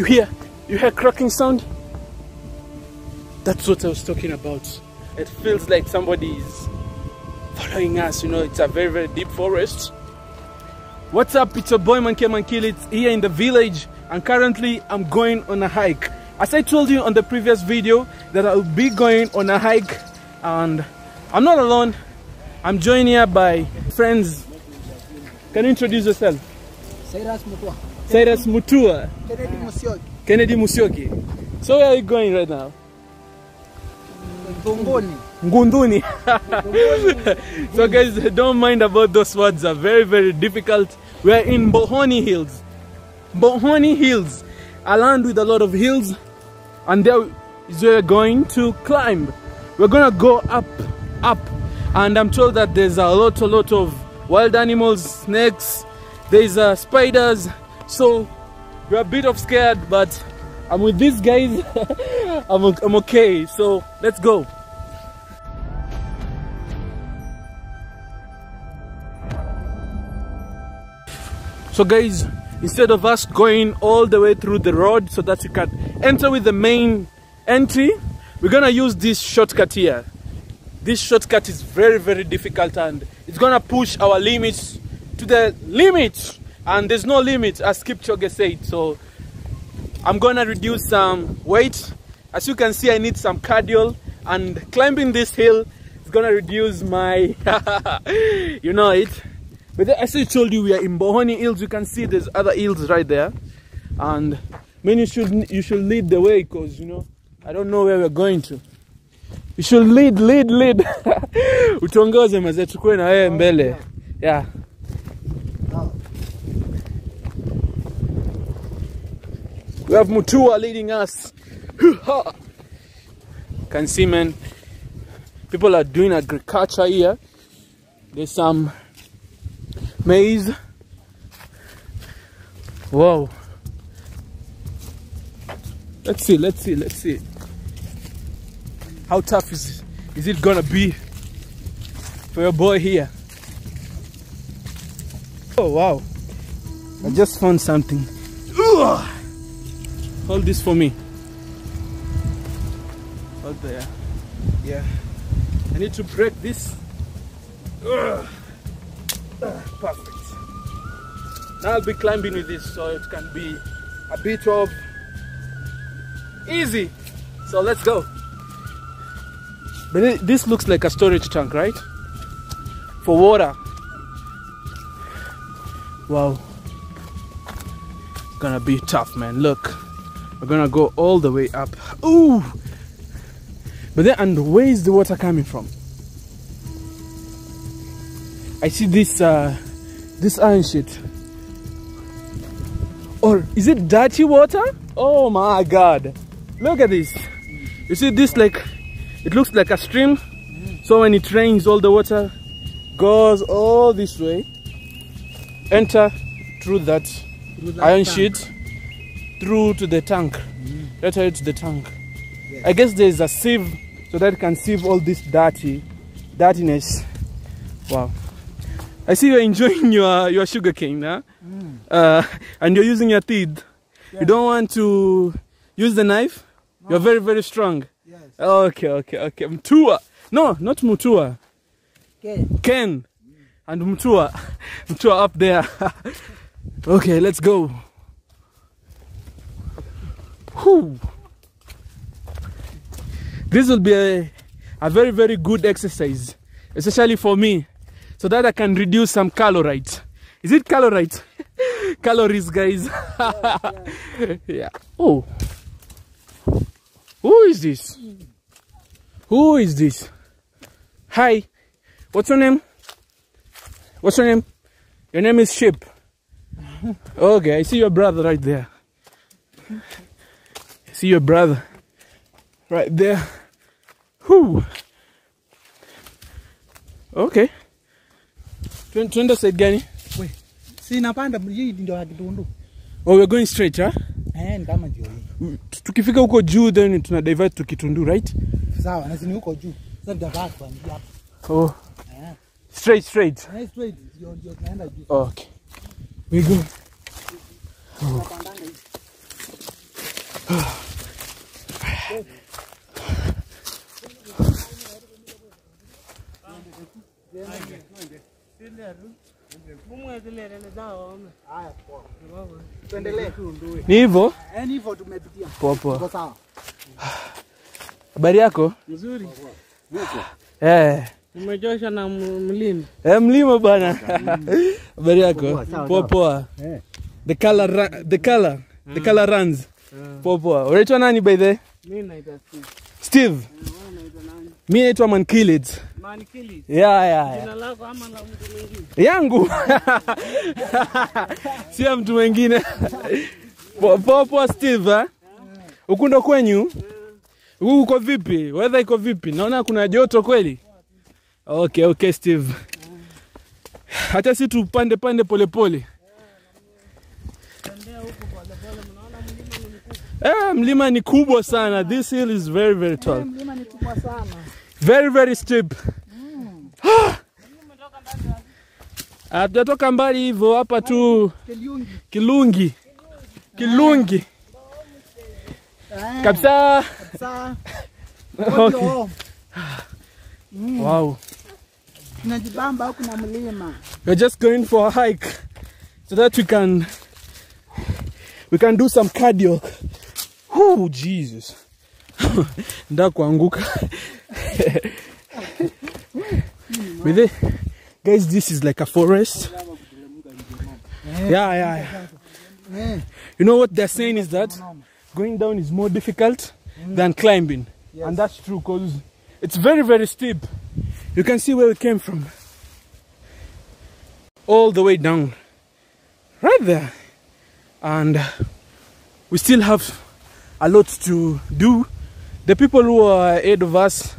You hear cracking sound? That's what I was talking about. It feels like somebody is following us, you know. It's a very, very deep forest. What's up? It's your boy Mankie Mankielit here in the village, and currently I'm going on a hike. As I told you on the previous video that I'll be going on a hike, and I'm not alone. I'm joined here by friends. Can you introduce yourself? Cyrus Mutua. Cyrus Mutua. Kennedy Musioki. Kennedy Musioki. So where are you going right now? Ngongoni. Ngunduni. So guys, don't mind about those words, are very, very difficult. We're in Mbooni Hills. Mbooni Hills, a land with a lot of hills, and there is where we're going to climb. We're gonna go up, and I'm told that there's a lot of wild animals, snakes, there's spiders, so we're a bit of scared, but I'm with these guys. I'm okay, so let's go. So guys, instead of us going all the way through the road so that you can enter with the main entry, we're gonna use this shortcut here. This shortcut is very, very difficult, and it's gonna push our limits to the limit, and there's no limit, as Kipchoge said. So I'm gonna reduce some weight. As you can see, I need some cardio, and climbing this hill is gonna reduce my you know it. But as I told you, we are in Mbooni Hills. You can see there's other hills right there, and many you should lead the way, because you know I don't know where we're going to. You should lead. Utongoze maze tukue na wewe mbele. Yeah. We have Mutua leading us. Can see, man, people are doing agriculture here. There's some maize. Wow. Let's see. How tough is it gonna be for your boy here? Oh wow. I just found something. Hold this for me. Hold there. Yeah. I need to break this. Perfect. Now I'll be climbing with this, so it can be a bit of easy. So let's go. But this looks like a storage tank, right? For water. Wow. Gonna be tough, man. Look. We're gonna go all the way up. Ooh! But then, and where is the water coming from? I see this iron sheet. Or is it dirty water? Oh my god. Look at this. You see this, like, it looks like a stream, so when it rains, all the water goes all this way, enter through that iron sheet, through to the tank, later to the tank. Yes. I guess there's a sieve, so that it can sieve all this dirtiness. Wow. I see you're enjoying your sugar cane, huh? And you're using your teeth. Yes. You don't want to use the knife? No. You're very, very strong. Yes. Okay. Mutua. No, not Mutua. Ken. And Mutua. Mutua up there. Okay, let's go. Whew. This will be a very, very good exercise, especially for me, so that I can reduce some calories. Is it calories? Calories, guys. Yeah. Oh. Who is this? Who is this? Hi. What's your name? What's your name? Your name is Sheep. Okay, I see your brother right there. I see your brother right there. Whoo. Okay. Twende side gani? Wait. Si napanda hii ndio Kitundu. Oh, we're going straight, huh? And kama ndio hii. Tukifika huko juu then tuna divert to Kitundu, right? Sawa, na sini huko juu. Sasa divert kwa ndio hapa. Oh. Yeah. Straight. Yeah, straight. Ndio tunaenda juu. Okay. We go. Oh. Ni hivyo? Ni hivyo tumepitia. Popo. Kwa sawa. Habari yako? Nzuri. Umejosha na mlima. Mlima bana. Habari yako? Popo. The color runs. Popo. Unaitwa nani by the? Mimi naitwa Steve. Steve. Mimi naitwa Mankielit. Mankielit. Yeah. Jina lako ama la mtu mwingine? Yangu. Si ya mtu mwingine. Popo Steve. Ukunda kwenyu? Huu uko vipi? Weather iko vipi? Naona kuna joto kweli. Okay Steve. Hata si tupande polepole. Mlima ni kubwa sana. This hill is very tall. Mlima ni kubwa sana. Very steep. Hatujatoka mbali hivyo hapa tu Kiliungi. Kabisa. Okay. Wow. Tunajibamba huko na mlima. We're just going for a hike so that we can do some cardio. Oh Jesus. Ndakuanguka. Guys, this is like a forest. Yeah. You know what they're saying is that going down is more difficult than climbing. Yes. And that's true because it's very steep. You can see where we came from. All the way down. Right there. And we still have a lot to do. The people who are ahead of us,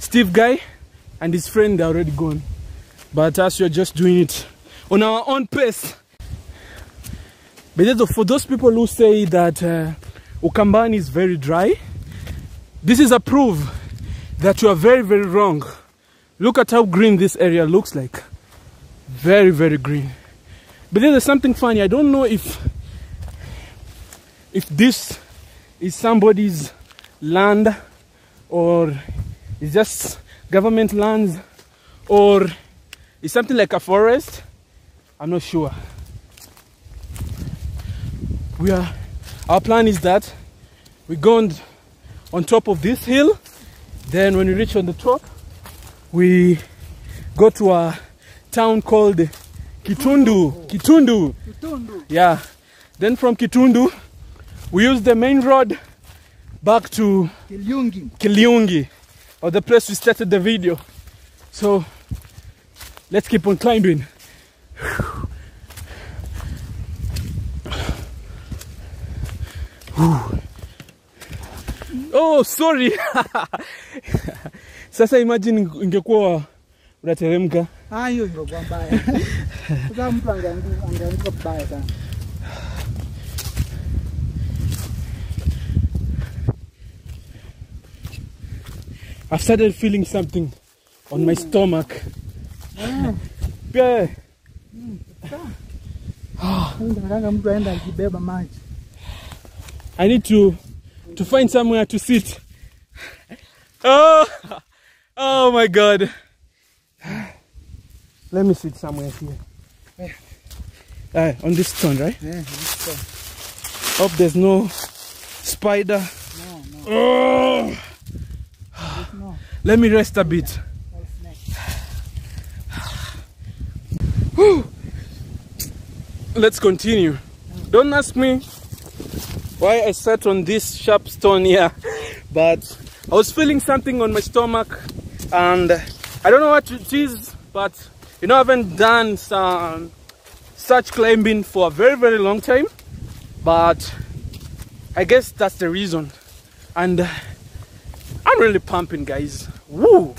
Steve guy and his friend, are already gone. But us, we are just doing it on our own pace. But for those people who say that Ukambani is very dry, this is a proof that you are very wrong. Look at how green this area looks like. Very green. But there's something funny. I don't know if this is somebody's land or it's just government lands or it's something like a forest. I'm not sure. Our plan is that we go on top of this hill. Then when we reach on the top, we go to a town called Kitundu. Kitundu. Yeah. Then from Kitundu, we use the main road back to Kiliungi, or the place we started the video. So let's keep on climbing. Oh, sorry. Sasa imagine ingekuwa unateremka. Hiyo ingekuwa mbaya. Sasa mtu angeanguka mbaya sana. I've started feeling something on my stomach. Yeah. I need to find somewhere to sit. Oh my God. Let me sit somewhere here. On this stone, right? Yeah, this stone. Hope there's no spider. No. Oh. No. Let me rest a bit. Let's continue. Don't ask me why I sat on this sharp stone here, but I was feeling something on my stomach and I don't know what it is, but you know, I haven't done such climbing for a very long time, but I guess that's the reason. And I'm really pumping, guys. Woo!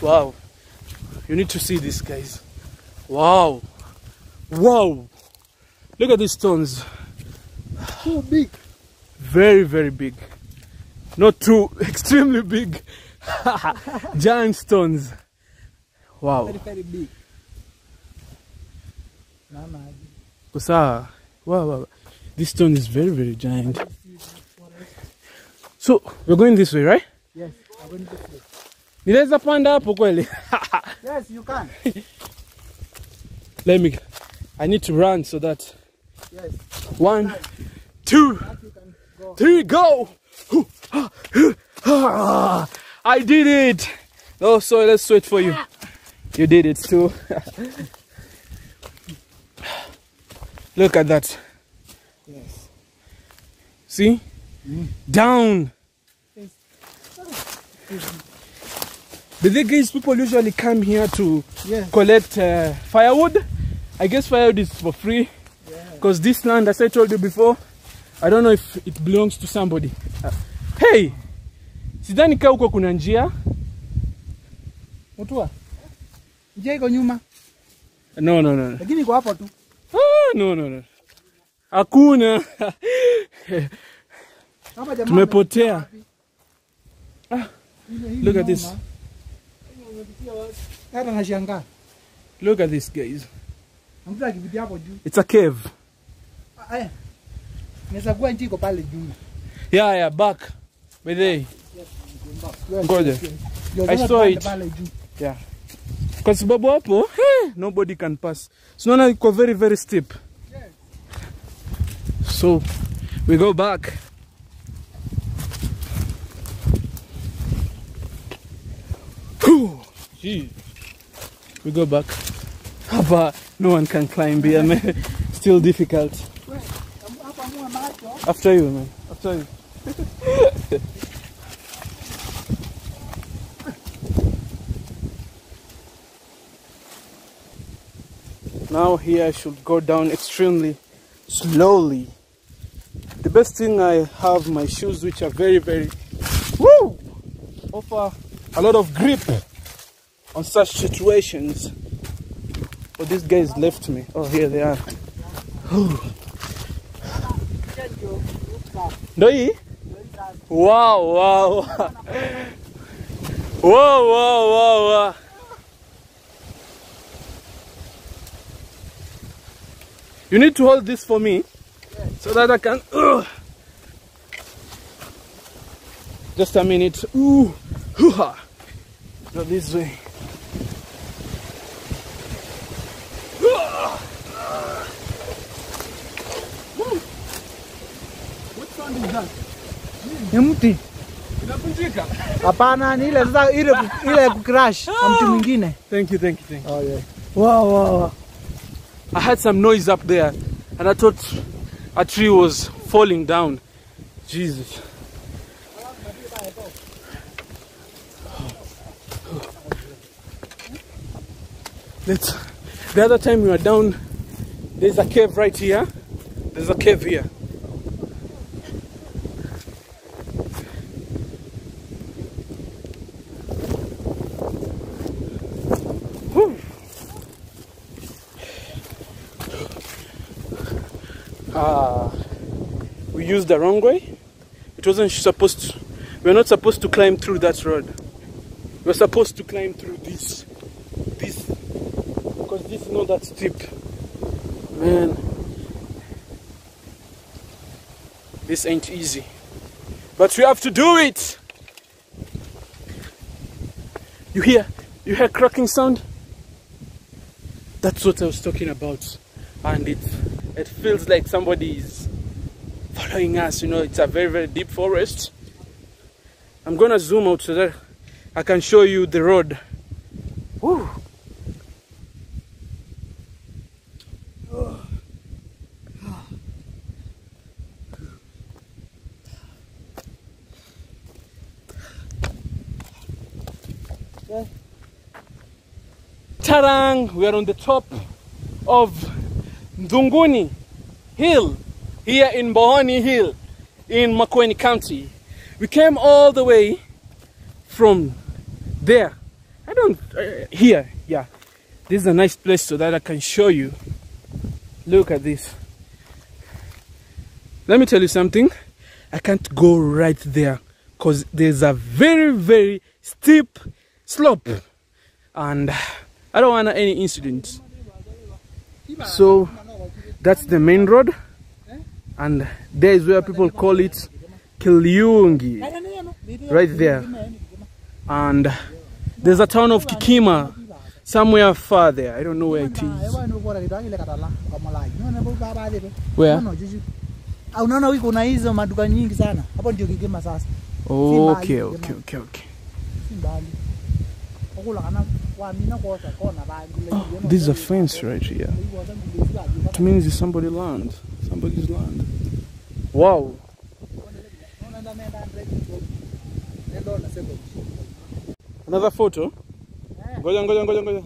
Wow. You need to see this, guys. Wow. Look at these stones. So big. Very big. Not too extremely big. Giant stones. Wow. Very big. Mama. Kusa. Wow. This stone is very, very giant. So, we're going this way, right? Yes, I'm going this way. Nileza panda hapo kweli? Yes, you can. Let me, I need to run so that. Yes. 1, 2, 3, go! I did it! Oh, sorry, let's wait for you. You did it too. Look at that. Yes. See? Mm. Down. Yes. The thing is, people usually come here to collect firewood. I guess firewood is for free. Because this land, as I told you before, I don't know if it belongs to somebody. Hey! Sidhani ka huko kuna njia. Mutua. Njia iko nyuma. No, no, no. Lakini iko hapo tu. Ah, no, no, no. Hakuna. Tumepotea. Ah, look at this. Look at this, guys. It's a cave. Yeah, yeah, back. But they go there. I saw it. Yeah. Because Babu, nobody can pass. So now it's very, very steep. So we go back. Gee. We go back. But no one can climb here, man. Still difficult. After you, man. After you. Now here I should go down extremely slowly. The best thing I have my shoes, which are very, very woo, offer a lot of grip on such situations. Oh, these guys left me. Oh, here they are. Doi? Wow, wow, wow. Wow, wow, wow, wow. You need to hold this for me so that I can. Just a minute. Ooh, hoo-ha. Not this way. Empty. Thank you, thank you, thank you. Oh, yeah. Wow, wow, wow. I had some noise up there and I thought a tree was falling down. Jesus. Let's, the other time we were down, there's a cave right here. There's a cave here. We used the wrong way. It wasn't supposed to, we're not supposed to climb through that road. We're supposed to climb through this, because this is not that steep. Man, this ain't easy, but we have to do it. You hear cracking sound? That's what I was talking about, and it feels like somebody is following us, you know. It's a very, very deep forest. I'm gonna zoom out so that I can show you the road. Woo. Tarang, we are on the top of Ngongoni Hill, here in Mbooni Hill, in Makueni County. We came all the way from there. I don't, here, yeah. This is a nice place so that I can show you. Look at this. Let me tell you something. I can't go right there because there's a very, very steep slope. And I don't want any incidents. So that's the main road. and there is where people call it Kiliungi, right there. And there's a town of Kikima somewhere far there. I don't know where it is. Where? Okay, okay, okay, okay. Oh, this is a fence right here. It means it's somebody's land. Somebody's land. Wow. Another photo. Ngoja.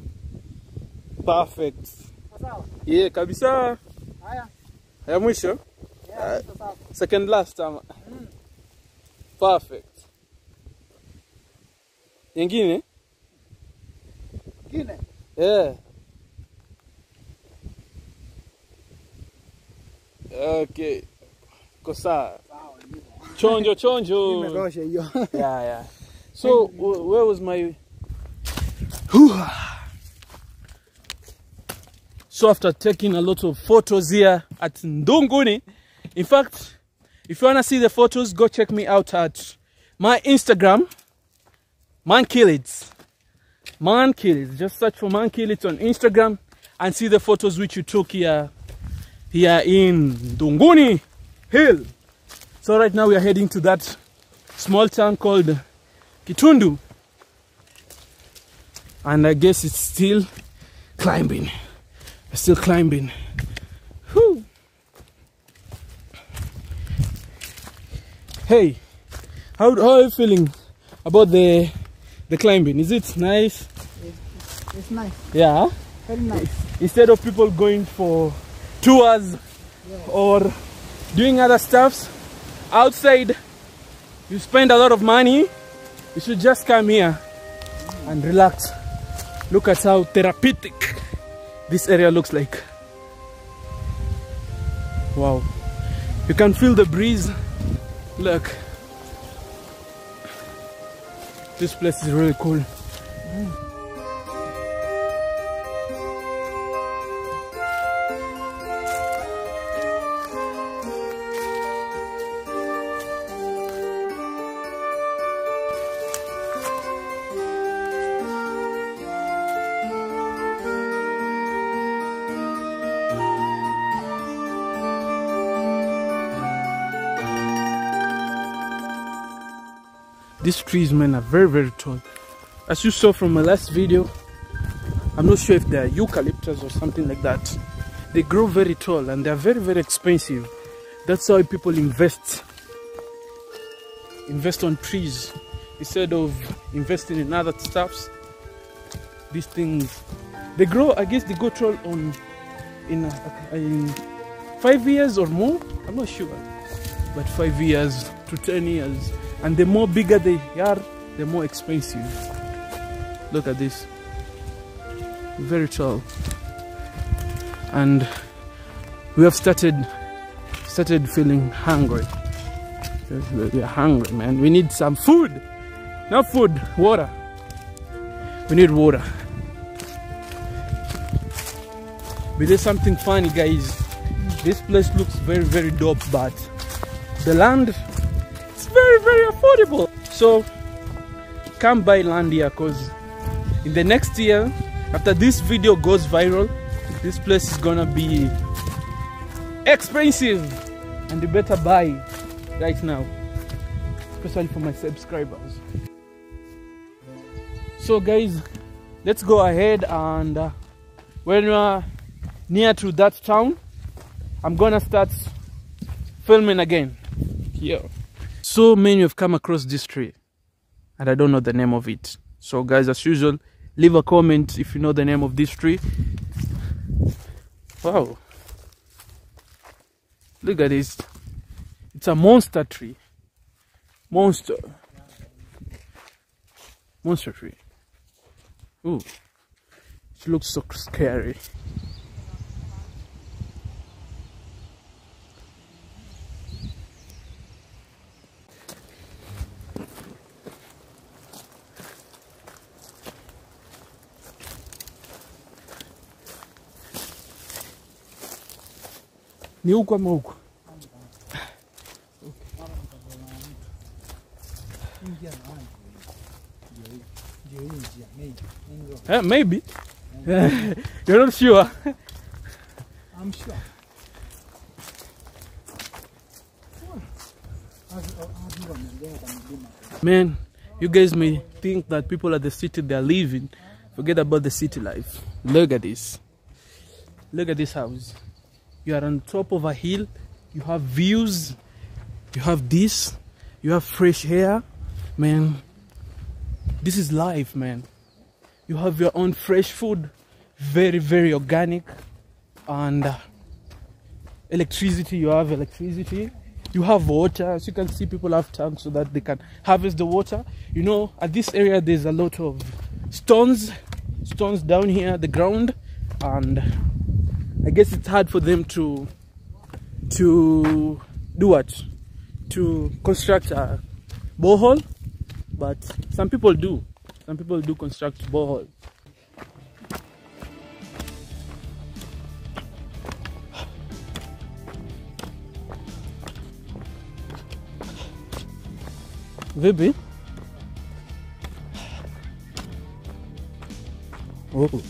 Perfect. Yeah, kabisa. Haya. Haya mwisho. Second last time. Perfect. Nyingine? Nyingine? Yeah. Okay. Kosa. Chonjo. Yeah. So, where was my... So after taking a lot of photos here at Ngongoni, in fact, if you want to see the photos, go check me out at my Instagram, Mankielit. Mankielit. Just search for Mankielit on Instagram and see the photos which you took here in Ngongoni Hill. So right now we are heading to that small town called Kitundu. And I guess it's still climbing. Whew. Hey, how are you feeling about the climbing? Is it nice? It's nice. Yeah? Very nice. Instead of people going for tours or doing other stuffs outside, you spend a lot of money, you should just come here and relax. Look at how therapeutic this area looks like. Wow. You can feel the breeze. Look. This place is really cool. These trees, man, are very, very tall. As you saw from my last video, I'm not sure if they're eucalyptus or something like that. They grow very tall and they're very, very expensive. That's why people invest on trees instead of investing in other stuffs. These things, they grow. I guess they go tall in 5 years or more. I'm not sure, but 5 years to 10 years. And the more bigger they are, the more expensive. Look at this. Very tall. And we have started feeling hungry. We are hungry, man. We need some food. Not food, water. We need water. But there's something funny, guys. This place looks very, very dope, but the land, very affordable. So come buy land here, because in the next year, after this video goes viral, this place is gonna be expensive, and you better buy right now, especially for my subscribers. So guys, let's go ahead and when we are near to that town, I'm gonna start filming again here. So many have come across this tree and I don't know the name of it. So guys, as usual, leave a comment if you know the name of this tree. Wow. Look at this. It's a monster tree. Monster tree. Ooh. It looks so scary. Ni huko ama huko? Maybe. You're not sure? I'm sure. Man, you guys may think that people at the city they are living forget about the city life. Look at this. Look at this house. You are on top of a hill. You have views. You have this. You have fresh air. Man, this is life, man. You have your own fresh food. Very, very organic. And electricity. You have electricity. You have water. As you can see, people have tanks so that they can harvest the water. You know, at this area, there's a lot of stones down here, the ground, and I guess it's hard for them to do what? To construct a borehole, but some people do. Some people do construct borehole. Baby. Oh.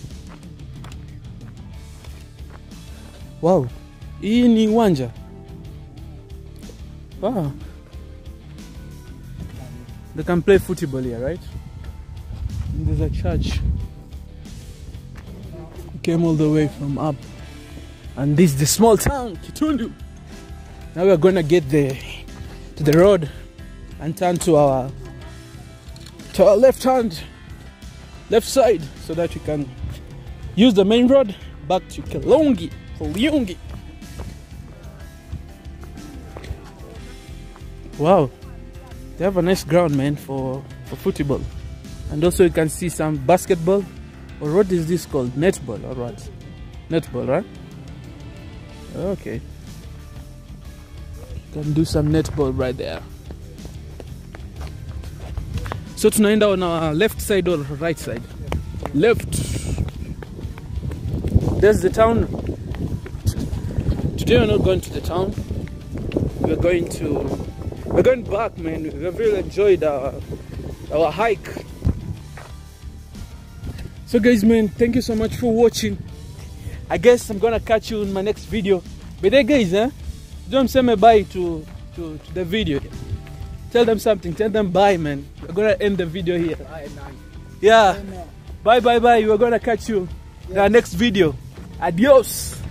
Wow. Hii ni uwanja. Wow. They can play football here, right? And there's a church. We came all the way from up. And this is the small town, Kitundu. Now we are going to get to the road and turn to our left side so that you can use the main road back to Kiliungi. Wow, they have a nice ground, man, for football, and also you can see some basketball, or what is this called, netball or what? Netball, right? Okay, you can do some netball right there. So tunaenda on our left side or right side? Left. There's the town. Today we're not going to the town. We're going back, man. We've really enjoyed our hike. So guys, man, thank you so much for watching. I guess I'm gonna catch you in my next video. But hey guys, don't say bye to the video. Tell them something. Tell them bye, man. We're gonna end the video here. Yeah. Bye, bye, bye. We're gonna catch you in our next video. Adios.